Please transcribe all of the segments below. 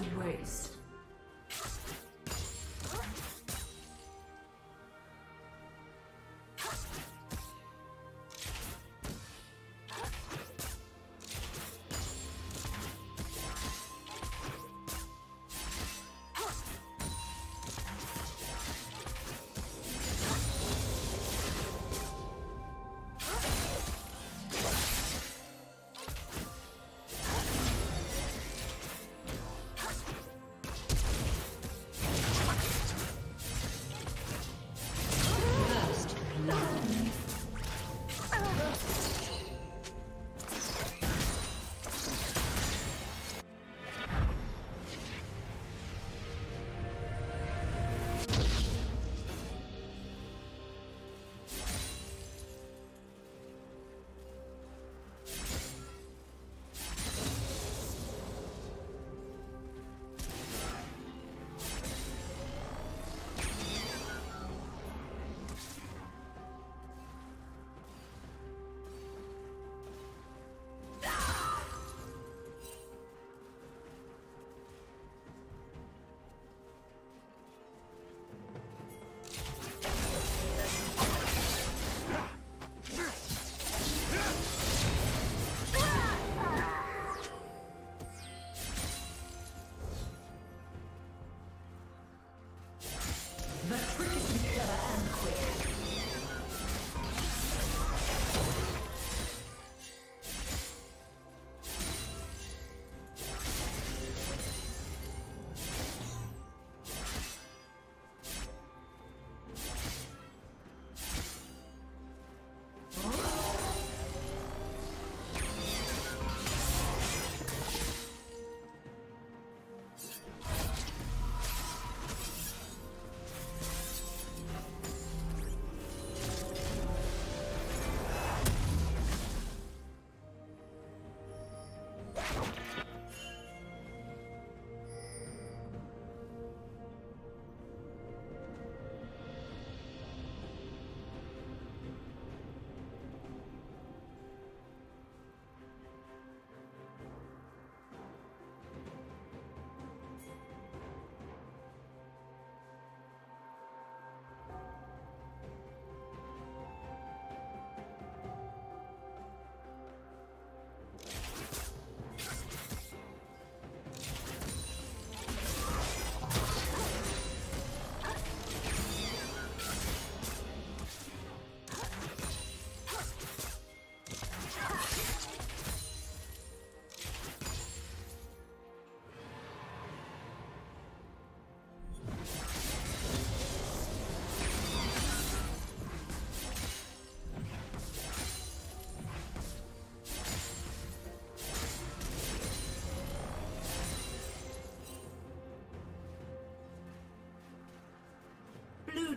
to waste. Blue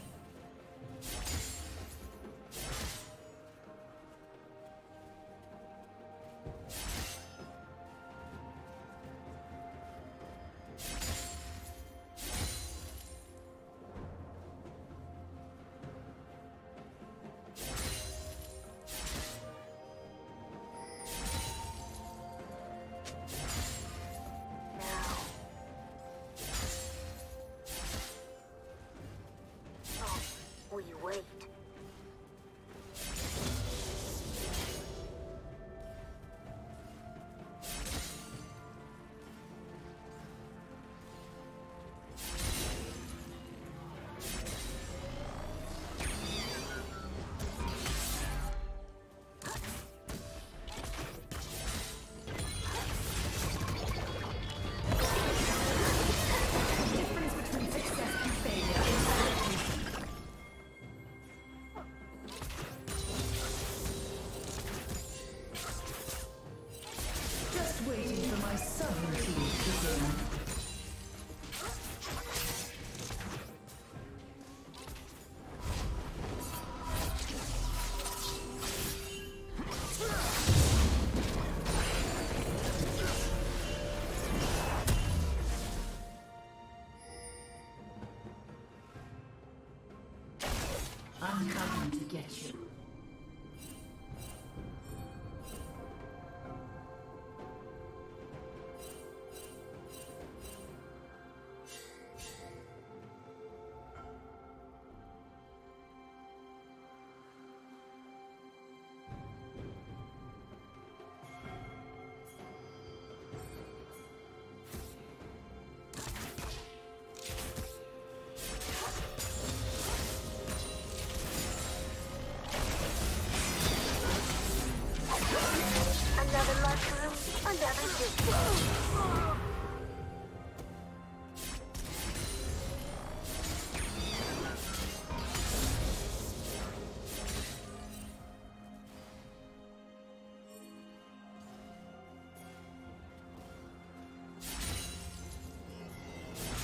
I'm coming to get you.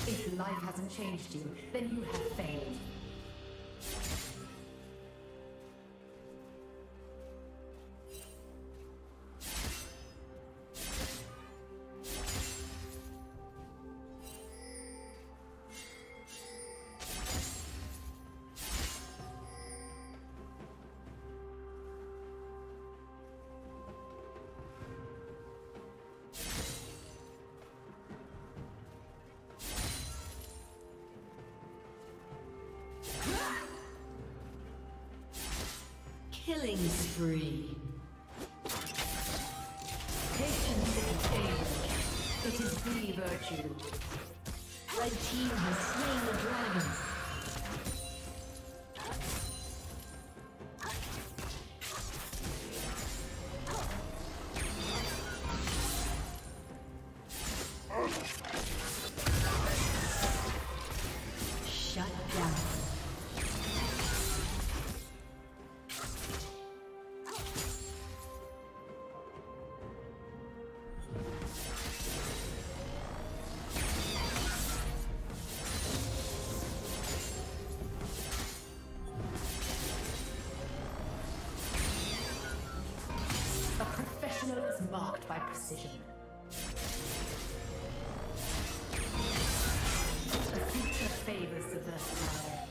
If life hasn't changed you, then you have failed. Killing spree. Patience is failing. It is the virtue. Red team has slain the dragon. Marked by precision. The future favors the versatile.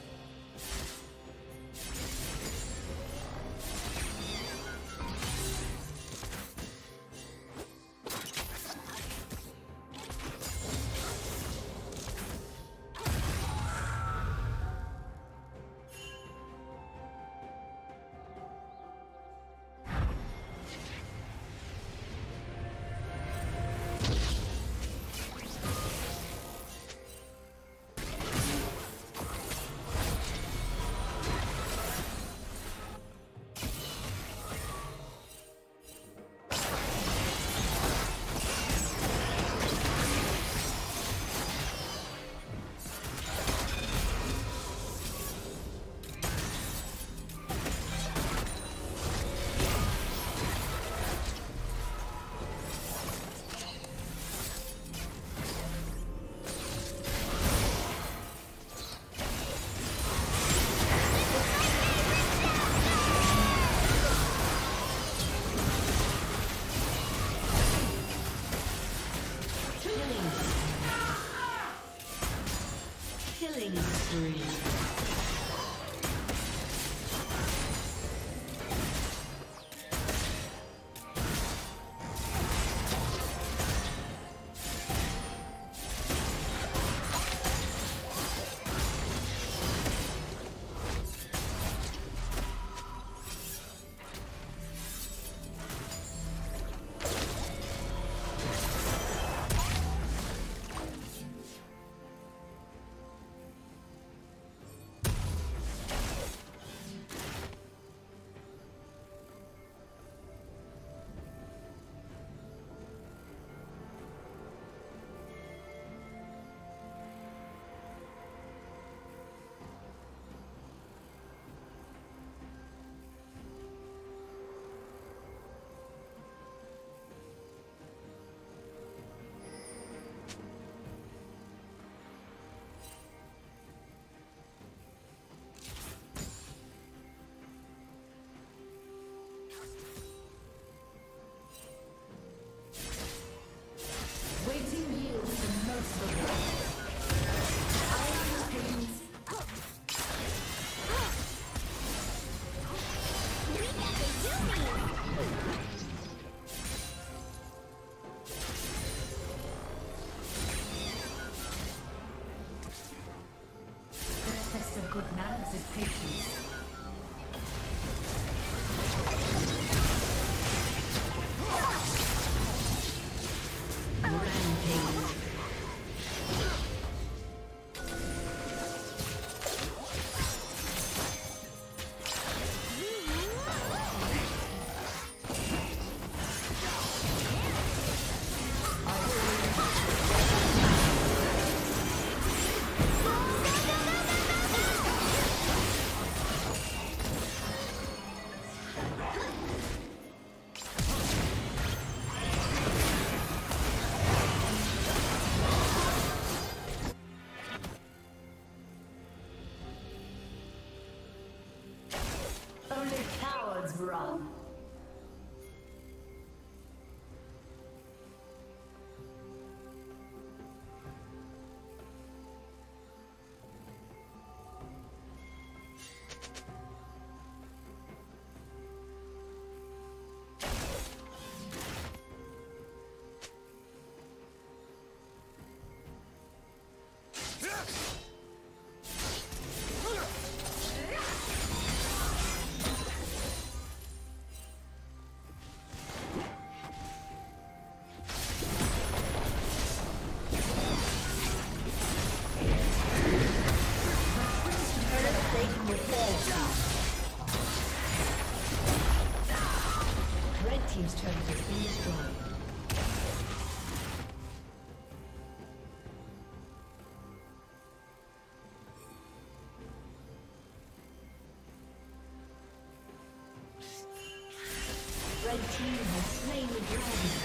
The team has slain the dragon.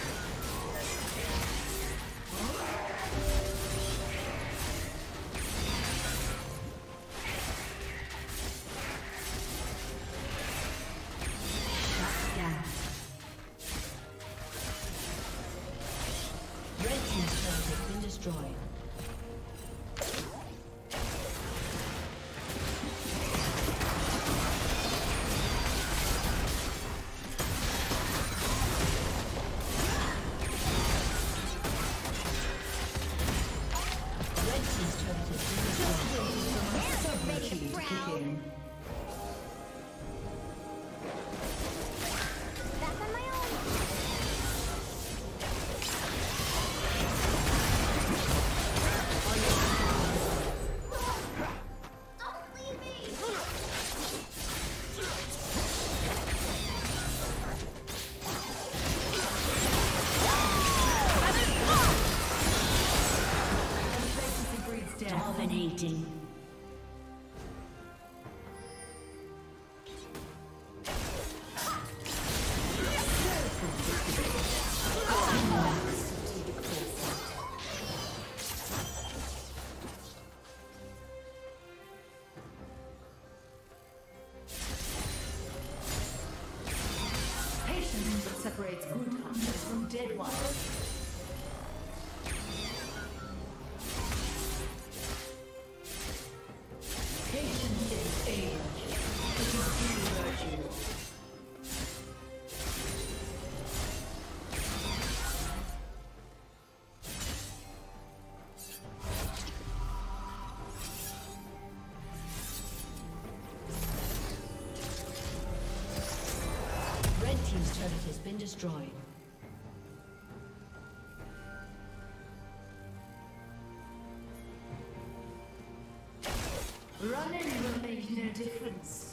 Dominating. Patience separates good hunters from dead ones. His turret has been destroyed. Running will make no difference.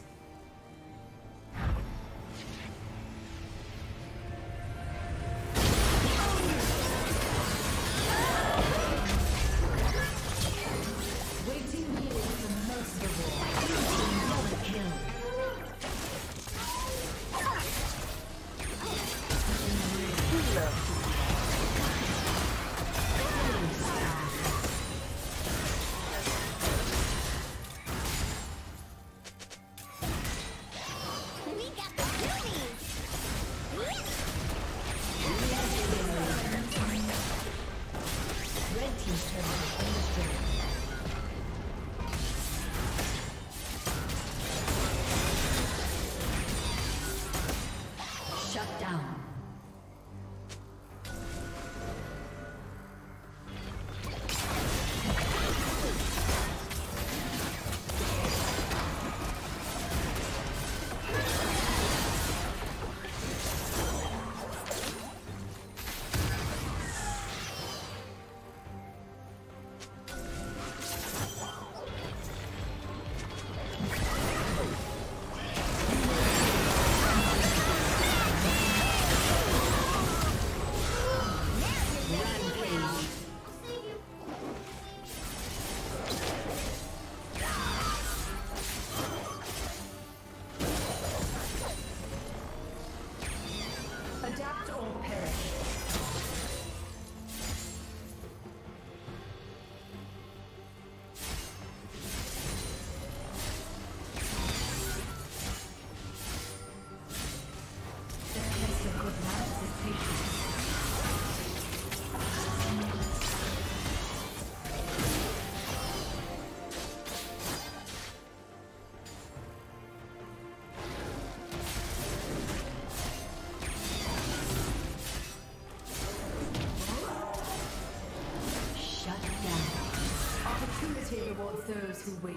those who wait.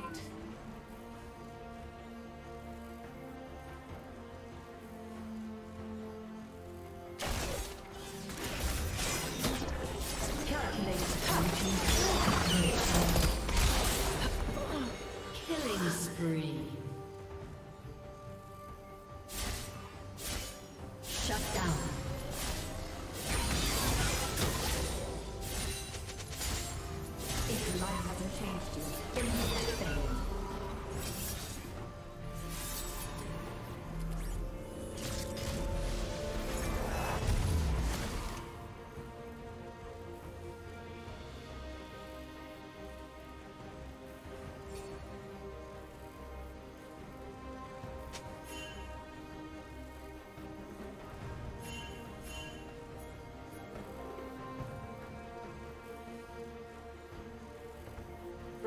Killing spree. Shut down. If life hasn't changed you, then you will fail.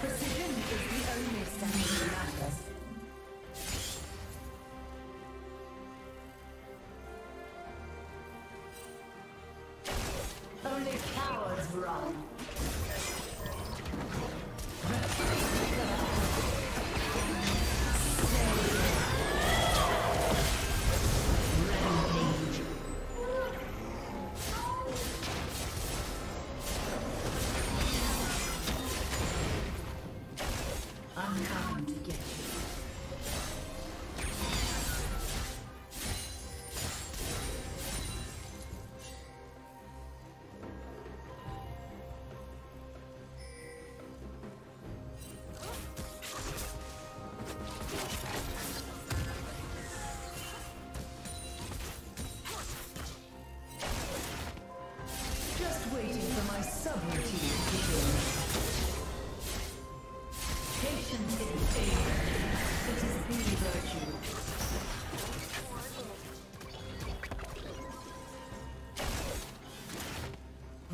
Precision is the only standing that matters. Only cowards run.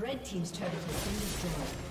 Red team's turret has been destroyed.